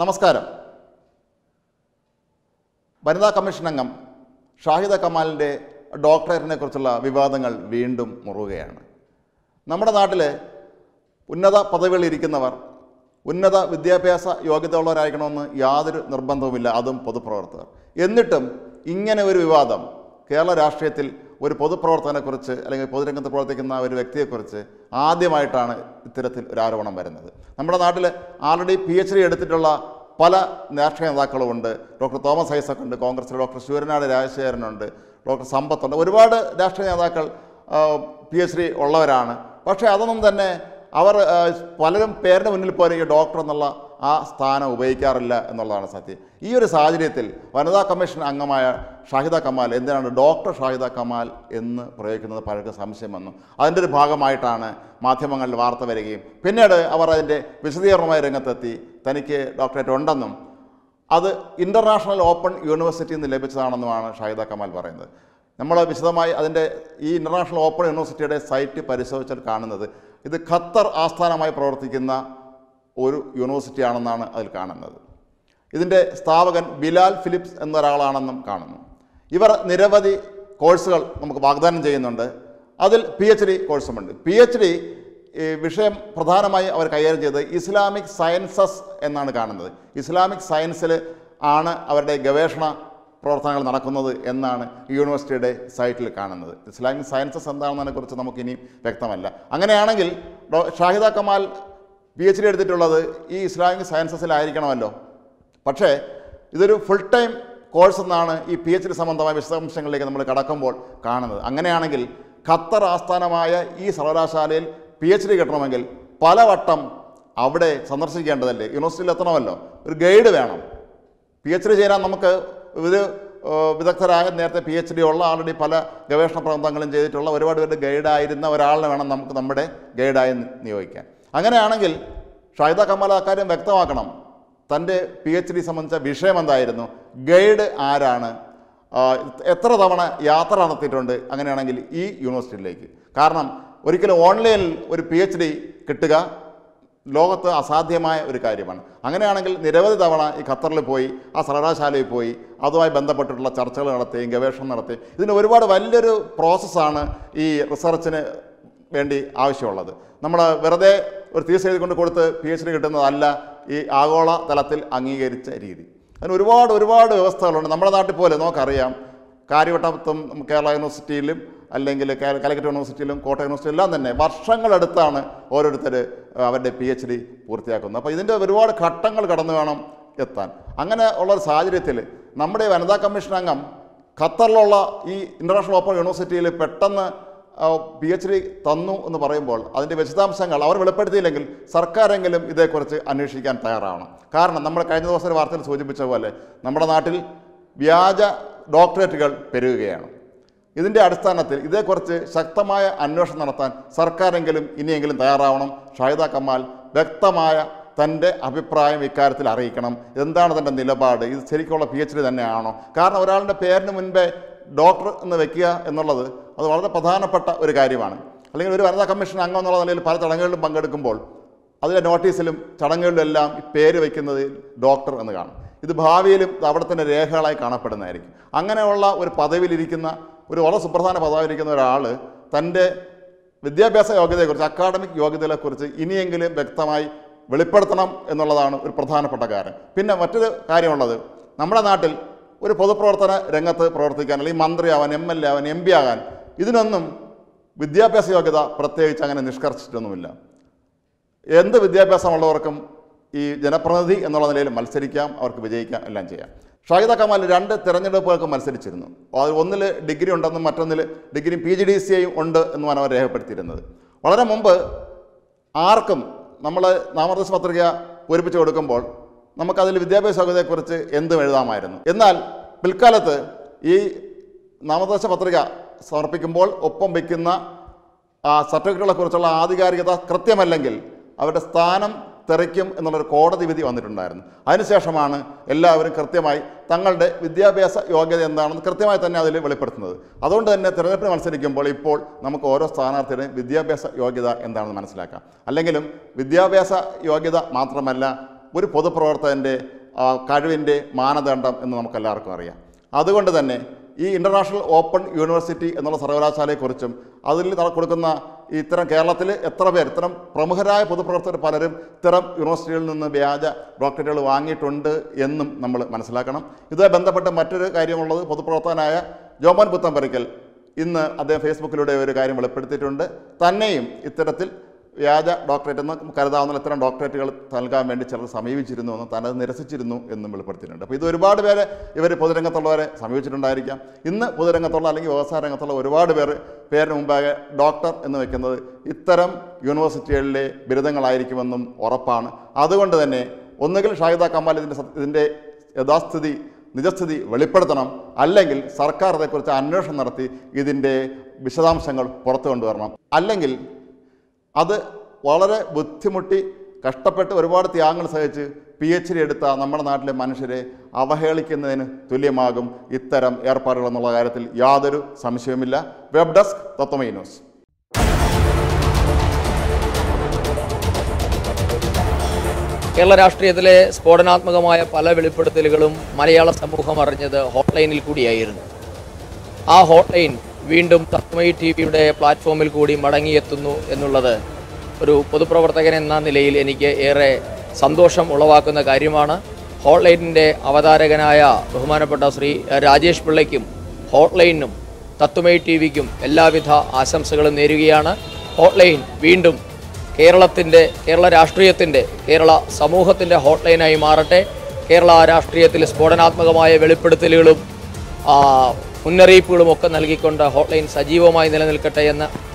നമസ്കാരം. വനിതാ കമ്മീഷൻ അംഗം ഷാഹിദ കമാലിൻ്റെ ഡോക്ടറേറ്റിനെ കുറിച്ചുള്ള വിവാദങ്ങൾ വീണ്ടും മുറുകയാണ്. നമ്മുടെ നാട്ടിലെ ഉന്നത പദവികളിൽ ഇരിക്കുന്നവർ ഉന്നത വിദ്യാഭ്യാസ യോഗ്യതയുള്ളവരായിരിക്കണമെന്ന് യാതൊരു നിർബന്ധവുമില്ല, അതും പൊതുപ്രവർത്തകർ. എന്നിട്ടും ഇങ്ങനെ ഒരു വിവാദം കേരള രാഷ്ട്രീയത്തിൽ ഒരു പൊതുപ്രവർത്തകനെക്കുറിച്ച് അല്ലെങ്കിൽ പൊതുരംഗത്ത് പ്രവർത്തിക്കുന്ന ഒരു വ്യക്തിയെക്കുറിച്ച് ആദ്യമായിട്ടാണ് ഇത്തരത്തിൽ ഒരു ആരോപണം വരുന്നത്. നമ്മുടെ നാട്ടിൽ ആൾറെഡി PhD എടുത്തിട്ടുള്ള പല രാഷ്ട്രീയ നേതാക്കളുമുണ്ട്. ഡോക്ടർ തോമസ് ഐസക്കുണ്ട് കോൺഗ്രസിൽ, ഡോക്ടർ സൂര്യനാട് രാജശേഖരനുണ്ട്, ഡോക്ടർ സമ്പത്തുണ്ട്. ഒരുപാട് രാഷ്ട്രീയ നേതാക്കൾ PhD ഉള്ളവരാണ്. പക്ഷേ അതൊന്നും തന്നെ അവർ പലരും പേരുടെ മുന്നിൽ പോലും ഈ ഡോക്ടർ എന്നുള്ള ആ സ്ഥാനം ഉപയോഗിക്കാറില്ല എന്നുള്ളതാണ് സത്യം. ഈ ഒരു സാഹചര്യത്തിൽ വനിതാ കമ്മീഷൻ അംഗമായ ഷാഹിദ കമാൽ എന്തിനാണ് ഡോക്ടർ ഷാഹിദ കമാൽ എന്ന് പ്രയോഗിക്കുന്നത് പലർക്കും സംശയം വന്നു. അതിൻ്റെ ഒരു ഭാഗമായിട്ടാണ് മാധ്യമങ്ങളിൽ വാർത്ത വരികയും പിന്നീട് അവർ അതിൻ്റെ വിശദീകരണമായ രംഗത്തെത്തി. തനിക്ക് ഡോക്ടറേറ്റ് ഉണ്ടെന്നും അത് ഇൻ്റർനാഷണൽ ഓപ്പൺ യൂണിവേഴ്സിറ്റിയിൽ നിന്ന് ലഭിച്ചതാണെന്നുമാണ് ഷാഹിദ കമാൽ പറയുന്നത്. നമ്മൾ വിശദമായി അതിൻ്റെ ഈ ഇൻ്റർനാഷണൽ ഓപ്പൺ യൂണിവേഴ്സിറ്റിയുടെ സൈറ്റ് പരിശോധിച്ചാൽ കാണുന്നത് ഇത് ഖത്തർ ആസ്ഥാനമായി പ്രവർത്തിക്കുന്ന ഒരു യൂണിവേഴ്സിറ്റി ആണെന്നാണ് അതിൽ കാണുന്നത്. ഇതിൻ്റെ സ്ഥാപകൻ ബിലാൽ ഫിലിപ്സ് എന്നൊരാളാണെന്നും കാണുന്നു. ഇവർ നിരവധി കോഴ്സുകൾ നമുക്ക് വാഗ്ദാനം ചെയ്യുന്നുണ്ട്. അതിൽ PhD കോഴ്സുമുണ്ട്. PhD വിഷയം പ്രധാനമായി അവർ കൈകാര്യം ചെയ്തത് ഇസ്ലാമിക് സയൻസസ് എന്നാണ് കാണുന്നത്. ഇസ്ലാമിക് സയൻസിൽ ആണ് അവരുടെ ഗവേഷണ പ്രവർത്തനങ്ങൾ നടക്കുന്നത് എന്നാണ് യൂണിവേഴ്സിറ്റിയുടെ സൈറ്റിൽ കാണുന്നത്. ഇസ്ലാമിക് സയൻസസ് എന്താണെന്നതിനെക്കുറിച്ച് നമുക്കിനിയും വ്യക്തമല്ല. അങ്ങനെയാണെങ്കിൽ ഷാഹിദ കമാൽ PhD എടുത്തിട്ടുള്ളത് ഈ ഇസ്ലാമിക് സയൻസസിലായിരിക്കണമല്ലോ. പക്ഷേ ഇതൊരു ഫുൾ ടൈം കോഴ്സ് എന്നാണ് ഈ PhD സംബന്ധമായ വിശദാംശങ്ങളിലേക്ക് നമ്മൾ കടക്കുമ്പോൾ കാണുന്നത്. അങ്ങനെയാണെങ്കിൽ ഖത്തർ ആസ്ഥാനമായ ഈ സർവകലാശാലയിൽ PhD കിട്ടണമെങ്കിൽ പലവട്ടം അവിടെ സന്ദർശിക്കേണ്ടതല്ലേ, യൂണിവേഴ്സിറ്റിയിൽ എത്തണമല്ലോ, ഒരു ഗൈഡ് വേണം. PhD ചെയ്യാൻ നമുക്ക് ഒരു വിദഗ്ധരായ നേരത്തെ PhD ഉള്ള ആൾറെഡി പല ഗവേഷണ പ്രബന്ധങ്ങളും ചെയ്തിട്ടുള്ള ഒരുപാട് പേരുടെ ഗൈഡായിരുന്ന ഒരാളിനെ വേണം നമുക്ക് നമ്മുടെ ഗൈഡായി നിയോഗിക്കാൻ. അങ്ങനെയാണെങ്കിൽ ഷാഹിദ കമാൽ അക്കാര്യം വ്യക്തമാക്കണം. തൻ്റെ PhD സംബന്ധിച്ച വിഷയം എന്തായിരുന്നു, ഗൈഡ് ആരാണ്, എത്ര തവണ യാത്ര നടത്തിയിട്ടുണ്ട് അങ്ങനെയാണെങ്കിൽ ഈ യൂണിവേഴ്സിറ്റിയിലേക്ക്. കാരണം ഒരിക്കലും ഓൺലൈനിൽ ഒരു PhD കിട്ടുക ലോകത്ത് അസാധ്യമായ ഒരു കാര്യമാണ്. അങ്ങനെയാണെങ്കിൽ നിരവധി തവണ ഈ ഖത്തറിൽ പോയി ആ സർവകലാശാലയിൽ പോയി അതുമായി ബന്ധപ്പെട്ടിട്ടുള്ള ചർച്ചകൾ നടത്തുകയും ഗവേഷണം നടത്തുകയും ഇതിന് ഒരുപാട് വലിയൊരു പ്രോസസ്സാണ് ഈ റിസർച്ചിന് വേണ്ടി ആവശ്യമുള്ളത്. നമ്മൾ വെറുതെ ഒരു തീസ് എഴുതിക്കൊണ്ട് കൊടുത്ത് PhD കിട്ടുന്നതല്ല ഈ ആഗോള തലത്തിൽ അംഗീകരിച്ച രീതി. അതിന് ഒരുപാട് ഒരുപാട് വ്യവസ്ഥകളുണ്ട്. നമ്മുടെ നാട്ടിൽ പോലെ നമുക്കറിയാം കാര്യവട്ടത്തും കേരള യൂണിവേഴ്സിറ്റിയിലും അല്ലെങ്കിൽ കാലിക്കറ്റ് യൂണിവേഴ്സിറ്റിയിലും കോട്ടയം യൂണിവേഴ്സിറ്റിയിലും എല്ലാം തന്നെ വർഷങ്ങളെടുത്താണ് ഓരോരുത്തർ അവരുടെ PhD പൂർത്തിയാക്കുന്നത്. അപ്പോൾ ഇതിൻ്റെ ഒരുപാട് ഘട്ടങ്ങൾ കടന്നു വേണം എത്താൻ. അങ്ങനെ ഉള്ളൊരു സാഹചര്യത്തിൽ നമ്മുടെ വനിതാ കമ്മീഷൻ അംഗം ഖത്തറിലുള്ള ഈ ഇൻ്റർനാഷണൽ ഓപ്പൺ യൂണിവേഴ്സിറ്റിയിൽ പെട്ടെന്ന് PhD തന്നു എന്ന് പറയുമ്പോൾ അതിൻ്റെ വിശദാംശങ്ങൾ അവർ വെളിപ്പെടുത്തിയില്ലെങ്കിൽ സർക്കാരെങ്കിലും ഇതേക്കുറിച്ച് അന്വേഷിക്കാൻ തയ്യാറാവണം. കാരണം നമ്മൾ കഴിഞ്ഞ ദിവസത്തെ വാർത്തയിൽ സൂചിപ്പിച്ച പോലെ നമ്മുടെ നാട്ടിൽ വ്യാജ ഡോക്ടറേറ്റുകൾ പെരുകുകയാണ്. ഇതിൻ്റെ അടിസ്ഥാനത്തിൽ ഇതേക്കുറിച്ച് ശക്തമായ അന്വേഷണം നടത്താൻ സർക്കാരെങ്കിലും ഇനിയെങ്കിലും തയ്യാറാവണം. ഷാഹിദ കമാൽ വ്യക്തമായ തൻ്റെ അഭിപ്രായം ഇക്കാര്യത്തിൽ അറിയിക്കണം. എന്താണ് തൻ്റെ നിലപാട്, ഇത് ശരിക്കുള്ള PhD തന്നെയാണോ? കാരണം ഒരാളുടെ പേരിന് മുൻപേ ഡോക്ടർ എന്ന് വെക്കുക എന്നുള്ളത് അത് വളരെ പ്രധാനപ്പെട്ട ഒരു കാര്യമാണ്. അല്ലെങ്കിൽ ഒരു വനിതാ കമ്മീഷൻ അംഗം എന്നുള്ള നിലയിൽ പല ചടങ്ങുകളിലും പങ്കെടുക്കുമ്പോൾ അതിലെ നോട്ടീസിലും ചടങ്ങുകളിലും എല്ലാം ഈ പേര് വയ്ക്കുന്നത് ഡോക്ടർ എന്ന് കാണും. ഇത് ഭാവിയിലും അവിടെ തന്നെ രേഖകളായി കാണപ്പെടുന്നതായിരിക്കും. അങ്ങനെയുള്ള ഒരു പദവിയിലിരിക്കുന്ന ഒരു വളരെ സുപ്രധാന പദവിയിലിരിക്കുന്ന ഒരാൾ തൻ്റെ വിദ്യാഭ്യാസ യോഗ്യതയെക്കുറിച്ച് അക്കാഡമിക് യോഗ്യതയെക്കുറിച്ച് ഇനിയെങ്കിലും വ്യക്തമായി വെളിപ്പെടുത്തണം എന്നുള്ളതാണ് ഒരു പ്രധാനപ്പെട്ട കാര്യം. പിന്നെ മറ്റൊരു കാര്യമുള്ളത് നമ്മുടെ നാട്ടിൽ ഒരു പൊതുപ്രവർത്തന രംഗത്ത് പ്രവർത്തിക്കാൻ അല്ലെങ്കിൽ മന്ത്രിയാവാൻ MLA ആവാൻ MP ആകാൻ ഇതിനൊന്നും വിദ്യാഭ്യാസ യോഗ്യത പ്രത്യേകിച്ച് അങ്ങനെ നിഷ്കർഷിച്ചിട്ടൊന്നുമില്ല. എന്ത് വിദ്യാഭ്യാസമുള്ളവർക്കും ഈ ജനപ്രതിനിധി എന്നുള്ള നിലയിൽ മത്സരിക്കാം, അവർക്ക് വിജയിക്കാം, എല്ലാം ചെയ്യാം. ഷാഹിദ കമാൽ 2 തിരഞ്ഞെടുപ്പുകൾക്ക് മത്സരിച്ചിരുന്നു. അത് ഒന്നിൽ ഡിഗ്രി ഉണ്ടെന്നും മറ്റൊന്നിൽ ഡിഗ്രിയും PGDCA യും ഉണ്ട് എന്നുമാണ് അവർ രേഖപ്പെടുത്തിയിരുന്നത്. വളരെ മുമ്പ് ആർക്കും നമ്മൾ നാമനിർദ്ദേശ പത്രിക പൂരിപ്പിച്ച് കൊടുക്കുമ്പോൾ നമുക്കതിൽ വിദ്യാഭ്യാസ യോഗ്യതയെക്കുറിച്ച് എന്തും എഴുതാമായിരുന്നു. എന്നാൽ പിൽക്കാലത്ത് ഈ നാമനിർദ്ദേശ പത്രിക സമർപ്പിക്കുമ്പോൾ ഒപ്പം വയ്ക്കുന്ന ആ സർട്ടിഫിക്കറ്റുകളെക്കുറിച്ചുള്ള ആധികാരികത കൃത്യമല്ലെങ്കിൽ അവരുടെ സ്ഥാനം തെറിക്കും എന്നുള്ളൊരു കോടതി വിധി വന്നിട്ടുണ്ടായിരുന്നു. അതിനുശേഷമാണ് എല്ലാവരും കൃത്യമായി തങ്ങളുടെ വിദ്യാഭ്യാസ യോഗ്യത എന്താണെന്ന് കൃത്യമായി തന്നെ അതിൽ വെളിപ്പെടുത്തുന്നത്. അതുകൊണ്ട് തന്നെ തിരഞ്ഞെടുപ്പിന് മത്സരിക്കുമ്പോൾ ഇപ്പോൾ നമുക്ക് ഓരോ സ്ഥാനാർത്ഥിയുടെയും വിദ്യാഭ്യാസ യോഗ്യത എന്താണെന്ന് മനസ്സിലാക്കാം. അല്ലെങ്കിലും വിദ്യാഭ്യാസ യോഗ്യത മാത്രമല്ല ഒരു പൊതുപ്രവർത്തകൻ്റെ കഴിവിൻ്റെ മാനദണ്ഡം എന്ന് നമുക്കെല്ലാവർക്കും അറിയാം. അതുകൊണ്ട് തന്നെ ഈ ഇൻ്റർനാഷണൽ ഓപ്പൺ യൂണിവേഴ്സിറ്റി എന്നുള്ള സർവകലാശാലയെക്കുറിച്ചും അതിൽ കൊടുക്കുന്ന ഇത്തരം കേരളത്തിൽ എത്ര പേർ ഇത്തരം പ്രമുഖരായ പൊതുപ്രവർത്തകർ പലരും ഇത്തരം യൂണിവേഴ്സിറ്റികളിൽ നിന്ന് വ്യാജ ഡോക്ടറേറ്റുകൾ വാങ്ങിയിട്ടുണ്ട് എന്നും നമ്മൾ മനസ്സിലാക്കണം. ഇതുമായി ബന്ധപ്പെട്ട് മറ്റൊരു കാര്യമുള്ളത്, പൊതുപ്രവർത്തകനായ ജോമോൻ പുത്തമ്പരിക്കൽ ഇന്ന് അദ്ദേഹം ഫേസ്ബുക്കിലൂടെ ഒരു കാര്യം വെളിപ്പെടുത്തിയിട്ടുണ്ട്. തന്നെയും ഇത്തരത്തിൽ വ്യാജ ഡോക്ടറേറ്റ് എന്ന് കരുതാവുന്ന ഇത്തരം ഡോക്ടറേറ്റുകൾ നൽകാൻ വേണ്ടി ചിലർ സമീപിച്ചിരുന്നു എന്ന് തന്നത് നിരസിച്ചിരുന്നു എന്നും വെളിപ്പെടുത്തിയിട്ടുണ്ട്. അപ്പോൾ ഇത് ഒരുപാട് പേര് ഇവർ പൊതുരംഗത്തുള്ളവരെ സമീപിച്ചിട്ടുണ്ടായിരിക്കാം. ഇന്ന് പൊതുരംഗത്തുള്ള അല്ലെങ്കിൽ വ്യവസായ രംഗത്തുള്ള ഒരുപാട് പേരിന് മുമ്പാകെ ഡോക്ടർ എന്ന് വയ്ക്കുന്നത് ഇത്തരം യൂണിവേഴ്സിറ്റികളിലെ ബിരുദങ്ങളായിരിക്കുമെന്നും ഉറപ്പാണ്. അതുകൊണ്ട് തന്നെ ഒന്നുകിൽ ഷാഹിദ കമാൽ ഇതിൻ്റെ യഥാസ്ഥിതി നിജസ്ഥിതി വെളിപ്പെടുത്തണം, അല്ലെങ്കിൽ സർക്കാർ അതേക്കുറിച്ച് അന്വേഷണം നടത്തി ഇതിൻ്റെ വിശദാംശങ്ങൾ പുറത്തു കൊണ്ടുവരണം. അല്ലെങ്കിൽ അത് വളരെ ബുദ്ധിമുട്ടി കഷ്ടപ്പെട്ട് ഒരുപാട് ത്യാഗങ്ങൾ സഹിച്ച് PhD എടുത്ത നമ്മുടെ നാട്ടിലെ മനുഷ്യരെ അവഹേളിക്കുന്നതിന് തുല്യമാകും ഇത്തരം ഏർപ്പാടുകൾ എന്നുള്ള കാര്യത്തിൽ യാതൊരു സംശയവുമില്ല. വെബ് ഡെസ്ക് തത്വമൈ ന്യൂസ്. കേരള രാഷ്ട്രീയത്തിലെ സ്ഫോടനാത്മകമായ പല വെളിപ്പെടുത്തലുകളും മലയാള സമൂഹം അറിഞ്ഞത് ഹോട്ട്ലൈനിൽ കൂടിയായിരുന്നു. ആ ഹോട്ട്ലൈൻ വീണ്ടും തത്വമയി ടിവിയുടെ പ്ലാറ്റ്ഫോമിൽ കൂടി മടങ്ങിയെത്തുന്നു എന്നുള്ളത് ഒരു പൊതുപ്രവർത്തകൻ എന്ന നിലയിൽ എനിക്ക് ഏറെ സന്തോഷം ഉളവാക്കുന്ന കാര്യമാണ്. ഹോട്ട്ലൈനിൻ്റെ അവതാരകനായ ബഹുമാനപ്പെട്ട ശ്രീ രാജേഷ് പിള്ളയ്ക്കും ഹോട്ട്ലൈനും തത്വമയി ടിവിക്കും എല്ലാവിധ ആശംസകളും നേരുകയാണ്. ഹോട്ട്ലൈൻ വീണ്ടും കേരള രാഷ്ട്രീയത്തിൻ്റെ, കേരള സമൂഹത്തിൻ്റെ ഹോട്ട്ലൈനായി മാറട്ടെ. കേരള രാഷ്ട്രീയത്തിൽ സ്ഫോടനാത്മകമായ വെളിപ്പെടുത്തലുകളും മുന്നറിയിപ്പുകളുമൊക്കെ നൽകിക്കൊണ്ട് ഹോട്ട്ലൈൻ സജീവമായി നിലനിൽക്കട്ടെ എന്ന്